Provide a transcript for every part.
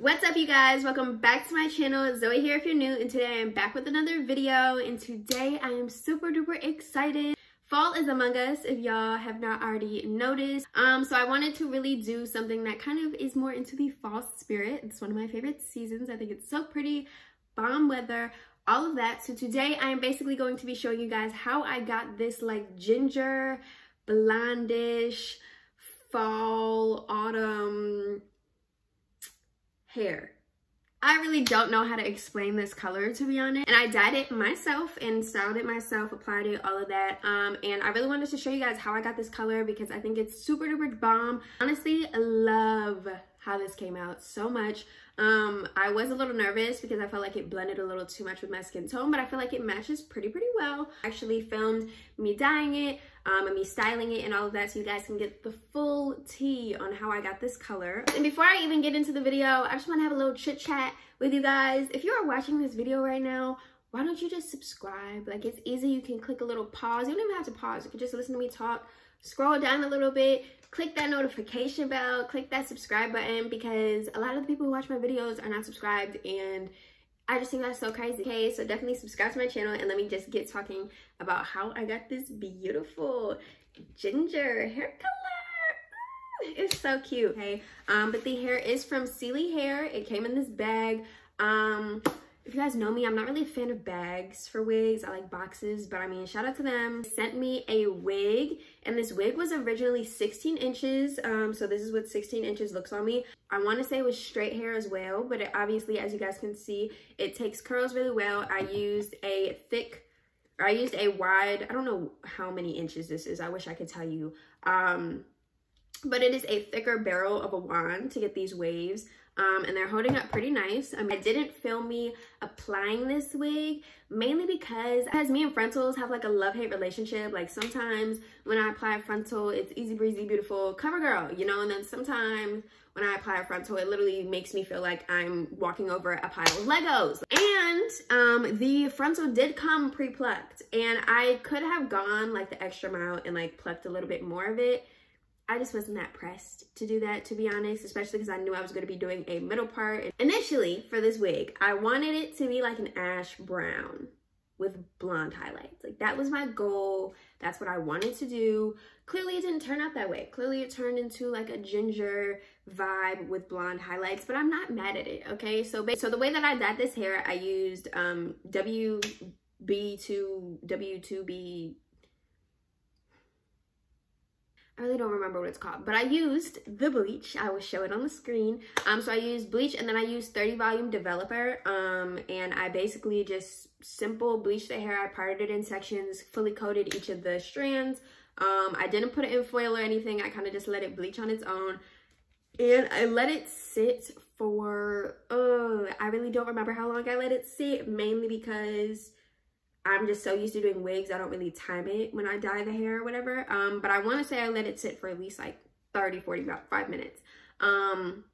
What's up, you guys? Welcome back to my channel. Zoe here if you're new, and today I'm back with another video. And today I am super duper excited. Fall is among us, if y'all have not already noticed. So I wanted to really do something that kind of is more into the fall spirit. It's one of my favorite seasons. I think it's so pretty, bomb weather, all of that. So today I am basically going to be showing you guys how I got this like ginger, blondish, fall, autumn hair. I really don't know how to explain this color, to be honest, and I dyed it myself and styled it myself, applied it, all of that, and I really wanted to show you guys how I got this color because I think it's super duper bomb. Honestly, love how this came out so much. I was a little nervous because I felt like it blended a little too much with my skin tone, but I feel like it matches pretty well. I actually filmed me dyeing it and me styling it and all of that, so you guys can get the full tea on how I got this color. And before I even get into the video, I just want to have a little chit chat with you guys. If you are watching this video right now, why don't you just subscribe? Like, it's easy. You can click a little pause. You don't even have to pause. You can just listen to me talk, scroll down a little bit, click that notification bell, click that subscribe button, because a lot of the people who watch my videos are not subscribed, and I just think that's so crazy. Okay, so definitely subscribe to my channel, and let me just get talking about how I got this beautiful ginger hair color. It's so cute. Okay, but the hair is from Celie Hair. It came in this bag. If you guys know me, I'm not really a fan of bags for wigs. I like boxes, but I mean, shout out to them. They sent me a wig, and this wig was originally 16 inches. So this is what 16 inches looks on me. I want to say it was straight hair as well, but it obviously, as you guys can see, it takes curls really well. I used a wide, I don't know how many inches this is. I wish I could tell you. But it is a thicker barrel of a wand to get these waves. And they're holding up pretty nice. I didn't film me applying this wig, mainly because me and frontals have like a love-hate relationship. Like, sometimes when I apply a frontal, it's easy breezy, beautiful, cover girl, you know? And then sometimes when I apply a frontal, it literally makes me feel like I'm walking over a pile of Legos. And the frontal did come pre-plucked, and I could have gone like the extra mile and like plucked a little bit more of it. I just wasn't that pressed to do that, to be honest, especially because I knew I was going to be doing a middle part. Initially, for this wig, I wanted it to be like an ash brown with blonde highlights. Like, that was my goal. That's what I wanted to do. Clearly, it didn't turn out that way. Clearly, it turned into like a ginger vibe with blonde highlights, but I'm not mad at it, okay? So the way that I dyed this hair, I used WB2. I really don't remember what it's called, but I used the bleach. I will show it on the screen. So I used bleach, and then I used 30 volume developer, and I basically just simple bleached the hair. I parted it in sections, fully coated each of the strands. I didn't put it in foil or anything. I kind of just let it bleach on its own, and I let it sit for, I really don't remember how long I let it sit, mainly because I'm just so used to doing wigs, I don't really time it when I dye the hair or whatever. But I want to say I let it sit for at least like 30, 40, about 5 minutes. And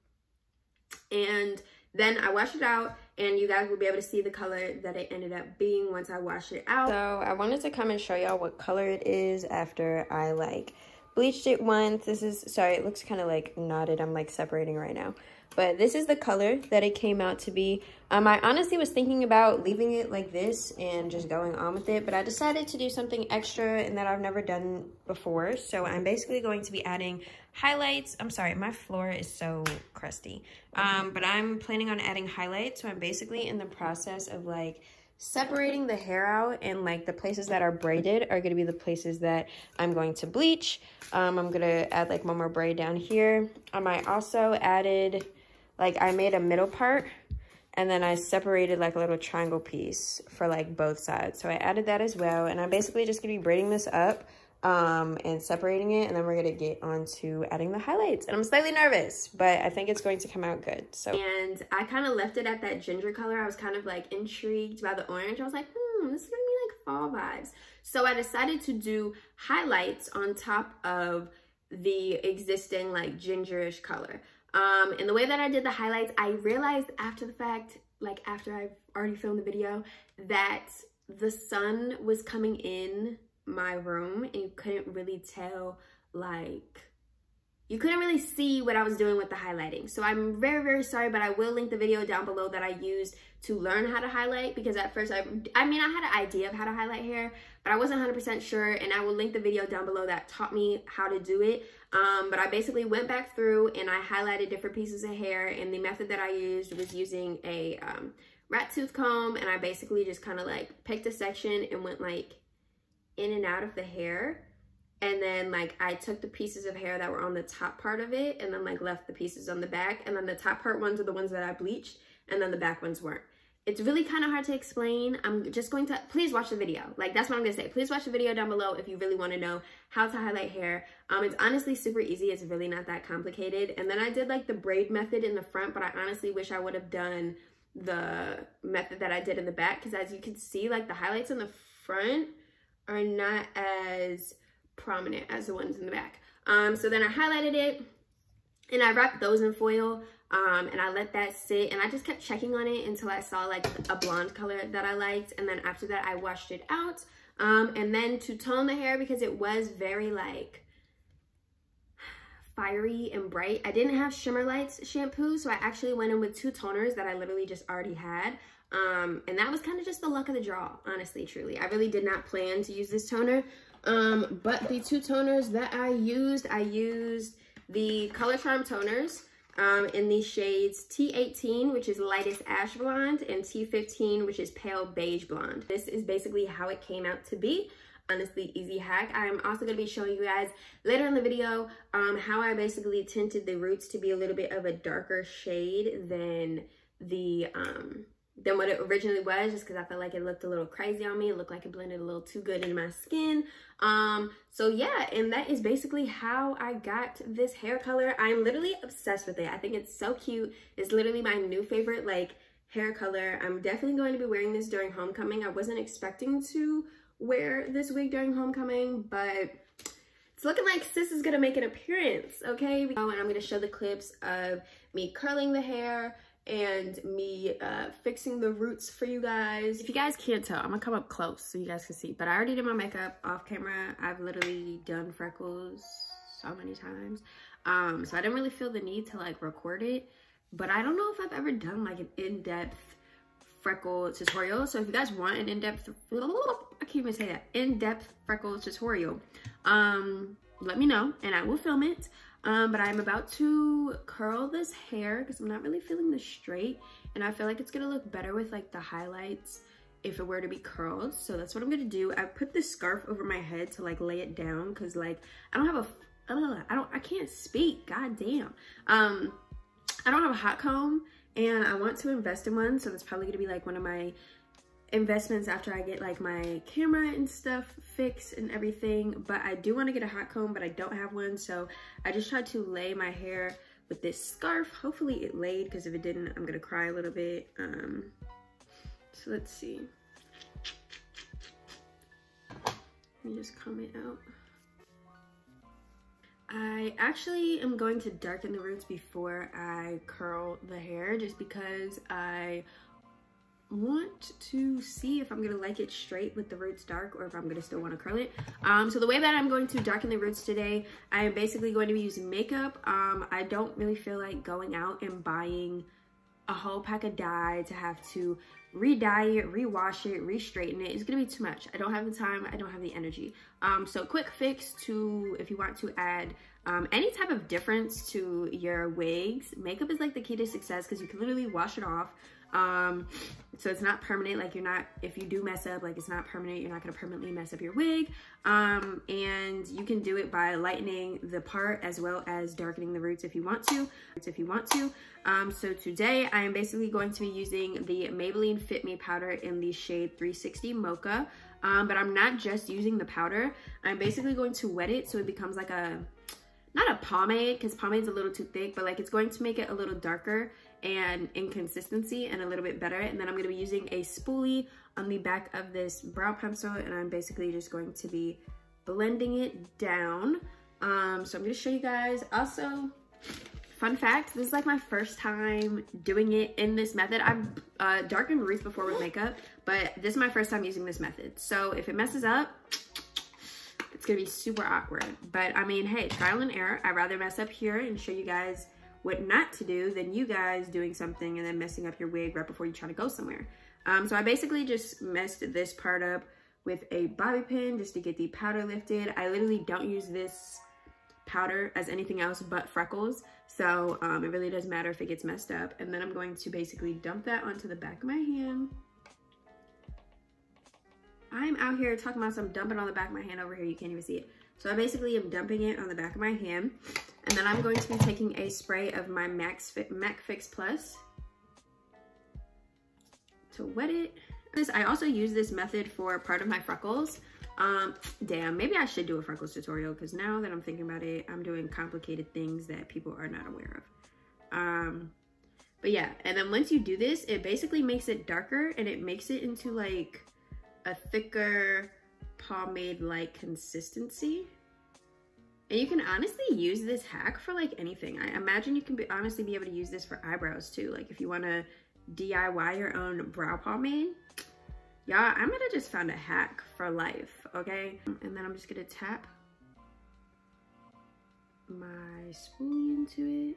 then I washed it out, and you guys will be able to see the color that it ended up being once I washed it out. So I wanted to come and show y'all what color it is after I like bleached it once. This is, sorry, it looks kind of like knotted. I'm like separating right now. But this is the color that it came out to be. I honestly was thinking about leaving it like this and just going on with it, but I decided to do something extra and that I've never done before. So I'm basically going to be adding highlights. I'm sorry, my floor is so crusty. But I'm planning on adding highlights. So I'm basically in the process of like separating the hair out, and like the places that are braided are gonna be the places that I'm going to bleach. I'm gonna add like one more braid down here. I also added, like, I made a middle part, and then I separated like a little triangle piece for like both sides. So I added that as well, and I'm basically just gonna be braiding this up and separating it, and then we're gonna get on to adding the highlights. And I'm slightly nervous, but I think it's going to come out good. So, and I kind of left it at that ginger color. I was kind of like intrigued by the orange. I was like, this is gonna be like fall vibes. So I decided to do highlights on top of the existing like gingerish color. And the way that I did the highlights, I realized after the fact, like after I've already filmed the video, that the sun was coming in my room and you couldn't really tell like you couldn't really see what I was doing with the highlighting. So I'm very, very sorry, but I will link the video down below that I used to learn how to highlight, because at first, I had an idea of how to highlight hair, but I wasn't 100% sure, and I will link the video down below that taught me how to do it. But I basically went back through and I highlighted different pieces of hair, and the method that I used was using a rat tooth comb, and I basically just kind of like picked a section and went like in and out of the hair. And then like I took the pieces of hair that were on the top part of it and then like left the pieces on the back. And then the top part ones are the ones that I bleached and then the back ones weren't. It's really kind of hard to explain. I'm just going to, please watch the video. Like that's what I'm gonna say. Please watch the video down below if you really wanna know how to highlight hair. It's honestly super easy. It's really not that complicated. And then I did like the braid method in the front, but I honestly wish I would have done the method that I did in the back, because as you can see, like the highlights in the front are not as prominent as the ones in the back. So then I highlighted it and I wrapped those in foil, and I let that sit, and I just kept checking on it until I saw like a blonde color that I liked, and then after that I washed it out, and then to tone the hair, because it was very like fiery and bright, I didn't have Shimmer Lights shampoo, so I actually went in with two toners that I literally just already had. And that was kind of just the luck of the draw, honestly, truly. I really did not plan to use this toner. But the two toners that I used the Color Charm toners in the shades T18, which is lightest ash blonde, and T15, which is pale beige blonde. This is basically how it came out to be. Honestly, easy hack. I'm also going to be showing you guys later in the video how I basically tinted the roots to be a little bit of a darker shade than what it originally was, just because I felt like it looked a little crazy on me. It looked like it blended a little too good into my skin. So yeah, and that is basically how I got this hair color. I'm literally obsessed with it. I think it's so cute. It's literally my new favorite like hair color. I'm definitely going to be wearing this during homecoming. I wasn't expecting to wear this wig during homecoming, but it's looking like sis is gonna make an appearance, okay? Oh, and I'm gonna show the clips of me curling the hair and me fixing the roots for you guys. If you guys can't tell, I'm gonna come up close so you guys can see, but I already did my makeup off camera. I've literally done freckles so many times, so I didn't really feel the need to like record it, but I don't know if I've ever done like an in-depth freckle tutorial. So if you guys want an in-depth, I can't even say that, in-depth freckle tutorial, let me know and I will film it. But I'm about to curl this hair because I'm not really feeling the straight, and I feel like it's gonna look better with like the highlights if it were to be curled. So that's what I'm gonna do. I put this scarf over my head to like lay it down, because like I don't have a I can't speak, god damn. I don't have a hot comb and I want to invest in one, so that's probably gonna be like one of my investments after I get like my camera and stuff fixed and everything. But I do want to get a hot comb, but I don't have one, so I just tried to lay my hair with this scarf. Hopefully it laid, because if it didn't, I'm gonna cry a little bit. So let's see, let me just comb it out. I actually am going to darken the roots before I curl the hair, just because I want to see if I'm gonna like it straight with the roots dark, or if I'm gonna still want to curl it. So the way that I'm going to darken the roots today, I am basically going to be using makeup. I don't really feel like going out and buying a whole pack of dye to have to re-dye it, re-wash it, re-straighten it. It's gonna be too much. I don't have the time, I don't have the energy. So quick fix to, if you want to add any type of difference to your wigs, makeup is like the key to success, because you can literally wash it off. So it's not permanent. Like you're not, if you do mess up, like it's not permanent. You're not gonna permanently mess up your wig. And you can do it by lightening the part as well as darkening the roots if you want to, So today I am basically going to be using the Maybelline Fit Me powder in the shade 360 Mocha. But I'm not just using the powder. I'm basically going to wet it so it becomes like a, not a pomade, because pomade's a little too thick, but like it's going to make it a little darker and in consistency and a little bit better. And then I'm gonna be using a spoolie on the back of this brow pencil, and I'm basically just going to be blending it down. So I'm gonna show you guys. Also, fun fact, this is like my first time doing it in this method. I've darkened roots before with makeup, but this is my first time using this method. So if it messes up, It's gonna be super awkward, but I mean, hey, trial and error. I'd rather mess up here and show you guys what not to do than you guys doing something and then messing up your wig right before you try to go somewhere. So I basically just messed this part up with a bobby pin just to get the powder lifted. I literally don't use this powder as anything else but freckles, so it really doesn't matter if it gets messed up. And then I'm going to basically dump that onto the back of my hand. I'm out here talking about some dumping on the back of my hand over here. You can't even see it. So I basically am dumping it on the back of my hand. And then I'm going to be taking a spray of my Mac Fix Plus to wet it. I also use this method for part of my freckles. Damn, maybe I should do a freckles tutorial, because now that I'm thinking about it, I'm doing complicated things that people are not aware of. But yeah, and then once you do this, it basically makes it darker and it makes it into like a thicker pomade-like consistency. And you can honestly use this hack for like anything. I imagine you can honestly be able to use this for eyebrows too. Like if you want to DIY your own brow pomade. Y'all, I might have just found a hack for life, okay? And then I'm just gonna tap my spoolie into it.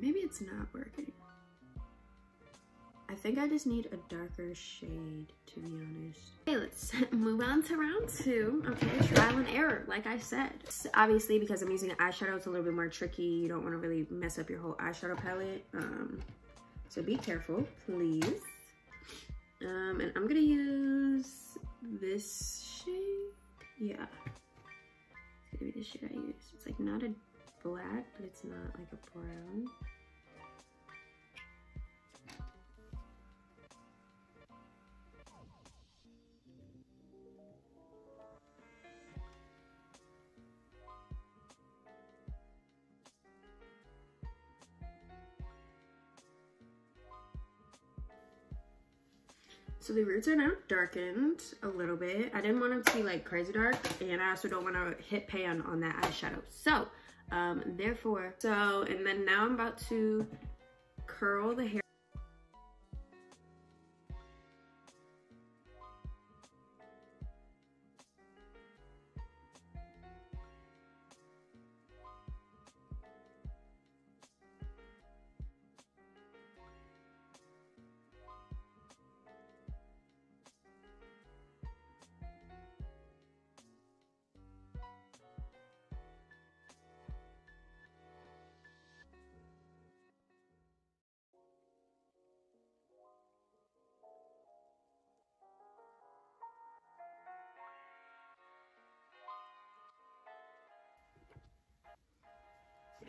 Maybe it's not working. I think I just need a darker shade, to be honest. Okay, let's move on to round two. Okay, trial and error, like I said. So obviously, because I'm using an eyeshadow, it's a little bit more tricky. You don't want to really mess up your whole eyeshadow palette. So be careful, please. And I'm gonna use this shade. Yeah, it's gonna be the shade I use. It's like not a black, but it's not like a brown. So the roots are now darkened a little bit. I didn't want them to be like crazy dark, and I also don't want to hit pan on that eyeshadow. So, and then now I'm about to curl the hair.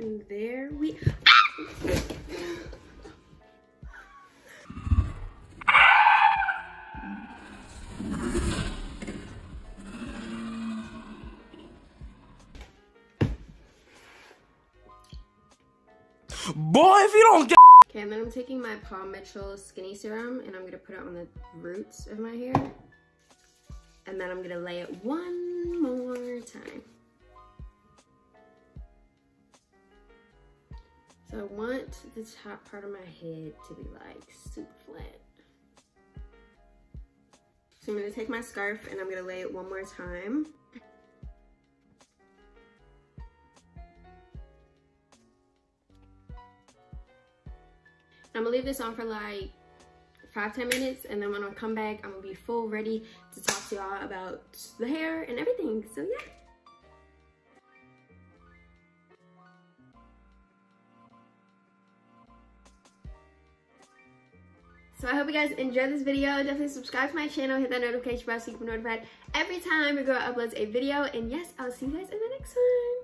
And there we Boy, if you don't get. Okay, and then I'm taking my Paul Mitchell Skinny Serum and I'm gonna put it on the roots of my hair. And then I'm gonna lay it one more time. So I want the top part of my head to be like super flat. So I'm gonna take my scarf and I'm gonna lay it one more time. I'm gonna leave this on for like 5–10 minutes, and then when I come back, I'm gonna be full ready to talk to y'all about the hair and everything, so yeah. So I hope you guys enjoyed this video. Definitely subscribe to my channel, hit that notification bell so you can be notified every time your girl uploads a video. And yes, I'll see you guys in the next one.